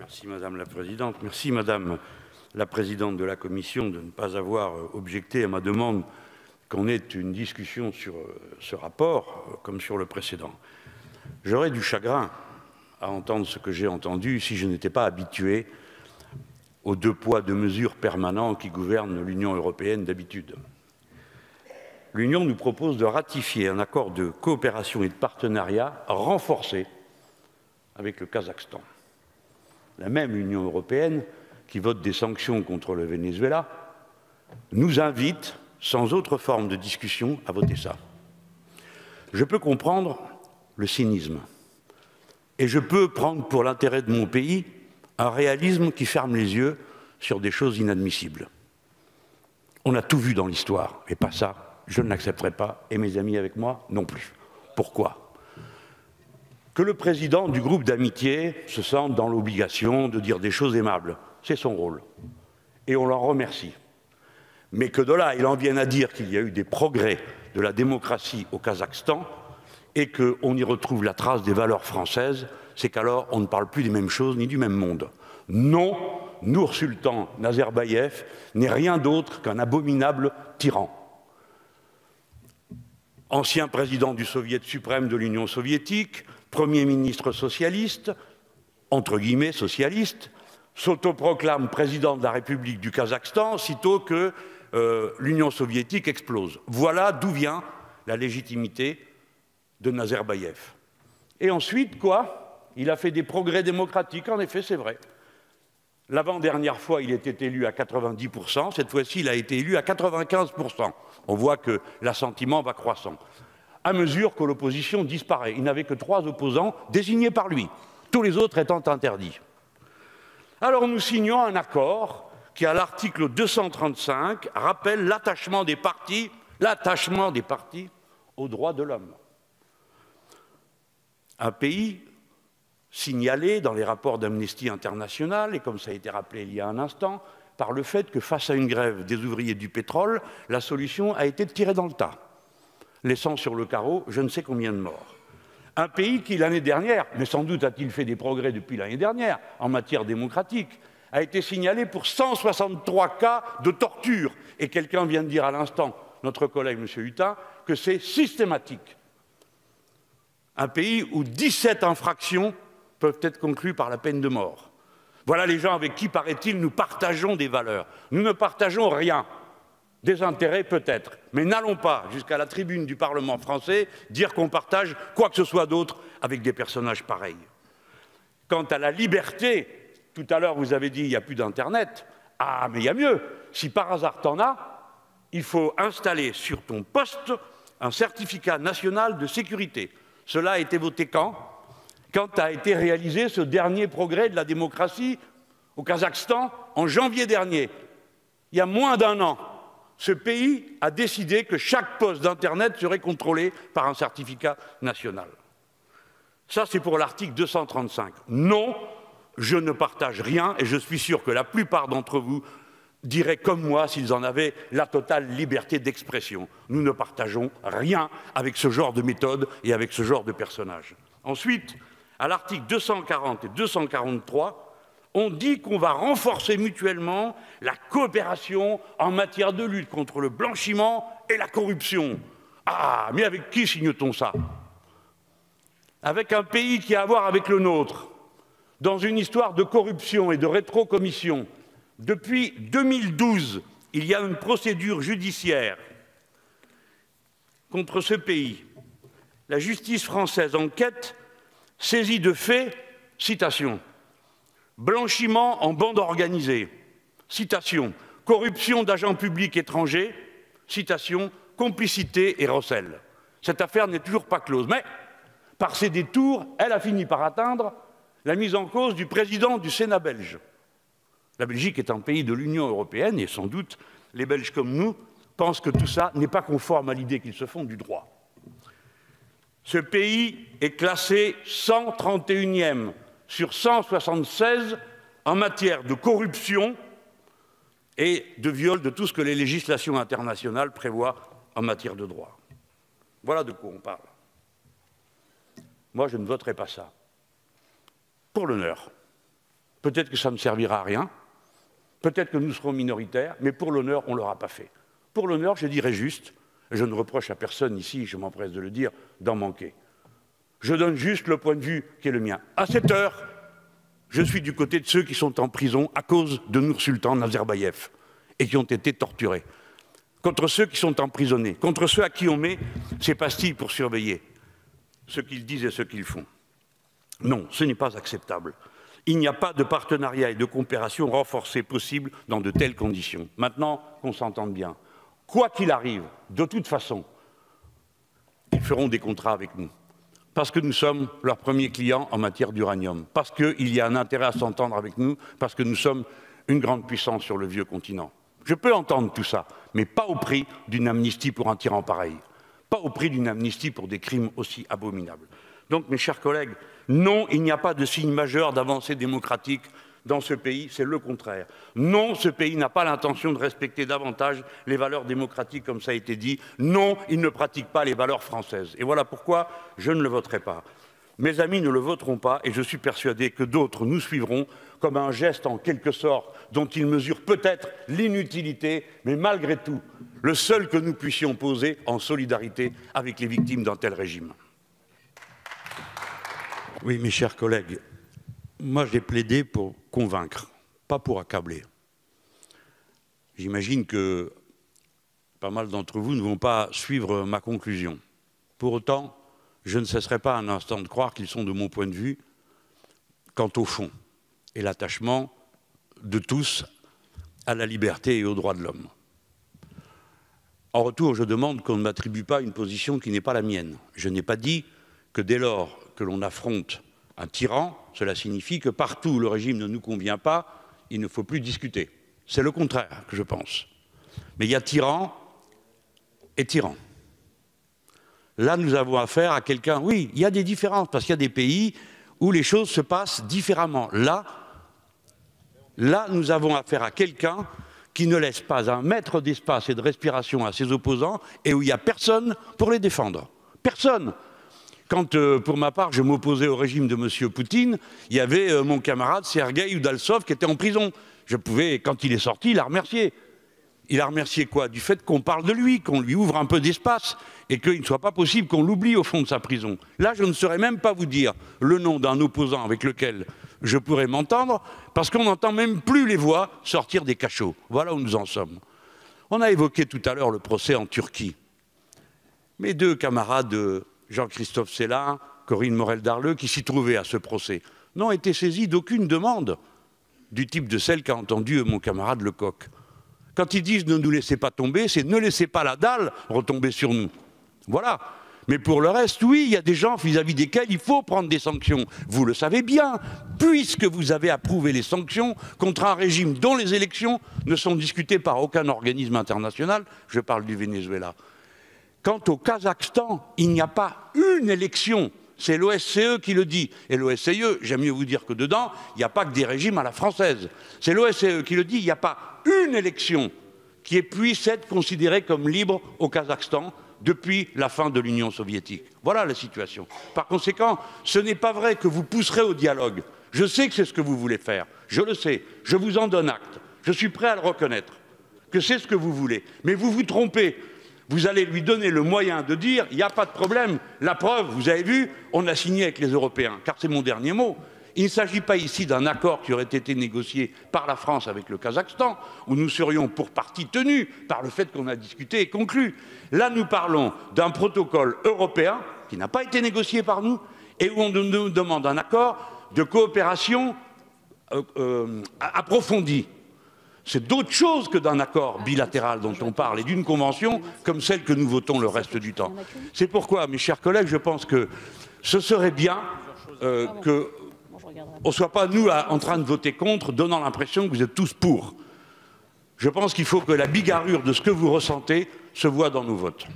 Merci Madame la Présidente. Merci Madame la Présidente de la Commission de ne pas avoir objecté à ma demande qu'on ait une discussion sur ce rapport comme sur le précédent. J'aurais du chagrin à entendre ce que j'ai entendu si je n'étais pas habitué aux deux poids, deux mesures permanents qui gouvernent l'Union européenne d'habitude. L'Union nous propose de ratifier un accord de coopération et de partenariat renforcé avec le Kazakhstan. La même Union européenne qui vote des sanctions contre le Venezuela nous invite, sans autre forme de discussion, à voter ça. Je peux comprendre le cynisme et je peux prendre pour l'intérêt de mon pays un réalisme qui ferme les yeux sur des choses inadmissibles. On a tout vu dans l'histoire, mais pas ça, je ne l'accepterai pas, et mes amis avec moi non plus. Pourquoi ? Que le président du groupe d'amitié se sente dans l'obligation de dire des choses aimables, c'est son rôle, et on l'en remercie. Mais que de là, il en vienne à dire qu'il y a eu des progrès de la démocratie au Kazakhstan et qu'on y retrouve la trace des valeurs françaises, c'est qu'alors on ne parle plus des mêmes choses ni du même monde. Non, Nursultan Nazarbayev n'est rien d'autre qu'un abominable tyran. Ancien président du Soviet suprême de l'Union soviétique, Premier ministre socialiste, entre guillemets socialiste, s'autoproclame président de la République du Kazakhstan sitôt que l'Union soviétique explose. Voilà d'où vient la légitimité de Nazarbayev. Et ensuite, quoi ? Il a fait des progrès démocratiques, en effet, c'est vrai. L'avant-dernière fois, il était élu à 90%, cette fois-ci, il a été élu à 95%. On voit que l'assentiment va croissant. À mesure que l'opposition disparaît, il n'avait que 3 opposants désignés par lui, tous les autres étant interdits. Alors nous signons un accord qui, à l'article 235, rappelle l'attachement des partis aux droits de l'homme. Un pays signalé dans les rapports d'Amnesty International, et comme ça a été rappelé il y a un instant, par le fait que face à une grève des ouvriers du pétrole, la solution a été de tirer dans le tas, laissant sur le carreau je ne sais combien de morts. Un pays qui l'année dernière, mais sans doute a-t-il fait des progrès depuis l'année dernière en matière démocratique, a été signalé pour 163 cas de torture. Et quelqu'un vient de dire à l'instant, notre collègue M. Hutin, que c'est systématique. Un pays où 17 infractions peuvent être conclus par la peine de mort. Voilà les gens avec qui, paraît-il, nous partageons des valeurs. Nous ne partageons rien, des intérêts peut-être, mais n'allons pas jusqu'à la tribune du Parlement français dire qu'on partage quoi que ce soit d'autre avec des personnages pareils. Quant à la liberté, tout à l'heure vous avez dit il n'y a plus d'Internet, ah mais il y a mieux, si par hasard t'en as, il faut installer sur ton poste un certificat national de sécurité. Cela a été voté quand ? Quand a été réalisé ce dernier progrès de la démocratie au Kazakhstan en janvier dernier. Il y a moins d'un an, ce pays a décidé que chaque poste d'Internet serait contrôlé par un certificat national. Ça, c'est pour l'article 235. Non, je ne partage rien et je suis sûr que la plupart d'entre vous diraient comme moi s'ils en avaient la totale liberté d'expression. Nous ne partageons rien avec ce genre de méthode et avec ce genre de personnage. Ensuite, à l'article 240 et 243, on dit qu'on va renforcer mutuellement la coopération en matière de lutte contre le blanchiment et la corruption. Ah, mais avec qui signe-t-on ça? Avec un pays qui a à voir avec le nôtre, dans une histoire de corruption et de rétrocommission. Depuis 2012, il y a une procédure judiciaire contre ce pays. La justice française enquête saisie de faits, citation, blanchiment en bande organisée, citation, corruption d'agents publics étrangers, citation, complicité et recel. Cette affaire n'est toujours pas close, mais par ses détours, elle a fini par atteindre la mise en cause du président du Sénat belge. La Belgique est un pays de l'Union européenne et sans doute les Belges comme nous pensent que tout ça n'est pas conforme à l'idée qu'ils se font du droit. Ce pays est classé 131e sur 176 en matière de corruption et de viol de tout ce que les législations internationales prévoient en matière de droit. Voilà de quoi on parle. Moi, je ne voterai pas ça. Pour l'honneur. Peut-être que ça ne servira à rien, peut-être que nous serons minoritaires, mais pour l'honneur, on ne l'aura pas fait. Pour l'honneur, je dirais juste, et je ne reproche à personne ici, je m'empresse de le dire, d'en manquer. Je donne juste le point de vue qui est le mien. À cette heure, je suis du côté de ceux qui sont en prison à cause de Nursultan Nazarbayev et qui ont été torturés. Contre ceux qui sont emprisonnés, contre ceux à qui on met ces pastilles pour surveiller ce qu'ils disent et ce qu'ils font. Non, ce n'est pas acceptable. Il n'y a pas de partenariat et de coopération renforcée possible dans de telles conditions. Maintenant, qu'on s'entende bien. Quoi qu'il arrive, de toute façon, ils feront des contrats avec nous. Parce que nous sommes leur premier client en matière d'uranium. Parce qu'il y a un intérêt à s'entendre avec nous. Parce que nous sommes une grande puissance sur le vieux continent. Je peux entendre tout ça, mais pas au prix d'une amnistie pour un tyran pareil. Pas au prix d'une amnistie pour des crimes aussi abominables. Donc, mes chers collègues, non, il n'y a pas de signe majeur d'avancée démocratique dans ce pays, c'est le contraire. Non, ce pays n'a pas l'intention de respecter davantage les valeurs démocratiques, comme ça a été dit. Non, il ne pratique pas les valeurs françaises. Et voilà pourquoi je ne le voterai pas. Mes amis ne le voteront pas, et je suis persuadé que d'autres nous suivront comme un geste en quelque sorte dont ils mesurent peut-être l'inutilité, mais malgré tout, le seul que nous puissions poser en solidarité avec les victimes d'un tel régime. Oui, mes chers collègues, moi j'ai plaidé pour convaincre, pas pour accabler. J'imagine que pas mal d'entre vous ne vont pas suivre ma conclusion. Pour autant, je ne cesserai pas un instant de croire qu'ils sont de mon point de vue quant au fond et l'attachement de tous à la liberté et aux droits de l'homme. En retour, je demande qu'on ne m'attribue pas une position qui n'est pas la mienne. Je n'ai pas dit que dès lors que l'on affronte un tyran, cela signifie que partout où le régime ne nous convient pas, il ne faut plus discuter. C'est le contraire que je pense. Mais il y a tyran et tyran. Là, nous avons affaire à quelqu'un... Oui, il y a des différences, parce qu'il y a des pays où les choses se passent différemment. Là, nous avons affaire à quelqu'un qui ne laisse pas un mètre d'espace et de respiration à ses opposants et où il n'y a personne pour les défendre. Personne. Quand, pour ma part, je m'opposais au régime de M. Poutine, il y avait mon camarade Sergueï Udalsov qui était en prison. Je pouvais, quand il est sorti, la remercier. Il a remercié quoi? Du fait qu'on parle de lui, qu'on lui ouvre un peu d'espace et qu'il ne soit pas possible qu'on l'oublie au fond de sa prison. Là, je ne saurais même pas vous dire le nom d'un opposant avec lequel je pourrais m'entendre parce qu'on n'entend même plus les voix sortir des cachots. Voilà où nous en sommes. On a évoqué tout à l'heure le procès en Turquie. Mes deux camarades, Jean-Christophe Sellin, Corinne Morel-Darleux, qui s'y trouvaient à ce procès, n'ont été saisis d'aucune demande du type de celle qu'a entendue mon camarade Lecoq. Quand ils disent « ne nous laissez pas tomber », c'est « ne laissez pas la dalle retomber sur nous ». Voilà. Mais pour le reste, oui, il y a des gens vis-à-vis desquels il faut prendre des sanctions. Vous le savez bien, puisque vous avez approuvé les sanctions contre un régime dont les élections ne sont discutées par aucun organisme international. Je parle du Venezuela. Quant au Kazakhstan, il n'y a pas une élection. C'est l'OSCE qui le dit. Et l'OSCE, j'aime mieux vous dire que dedans, il n'y a pas que des régimes à la française. C'est l'OSCE qui le dit, il n'y a pas une élection qui puisse être considérée comme libre au Kazakhstan depuis la fin de l'Union soviétique. Voilà la situation. Par conséquent, ce n'est pas vrai que vous pousserez au dialogue. Je sais que c'est ce que vous voulez faire. Je le sais. Je vous en donne acte. Je suis prêt à le reconnaître. Que c'est ce que vous voulez. Mais vous vous trompez. Vous allez lui donner le moyen de dire « il n'y a pas de problème, la preuve, vous avez vu, on a signé avec les Européens ». Car c'est mon dernier mot. Il ne s'agit pas ici d'un accord qui aurait été négocié par la France avec le Kazakhstan, où nous serions pour partie tenus par le fait qu'on a discuté et conclu. Là, nous parlons d'un protocole européen qui n'a pas été négocié par nous et où on nous demande un accord de coopération approfondie. C'est d'autre chose que d'un accord bilatéral dont on parle et d'une convention comme celle que nous votons le reste du temps. C'est pourquoi, mes chers collègues, je pense que ce serait bien qu'on ne soit pas, nous, en train de voter contre, donnant l'impression que vous êtes tous pour. Je pense qu'il faut que la bigarrure de ce que vous ressentez se voit dans nos votes.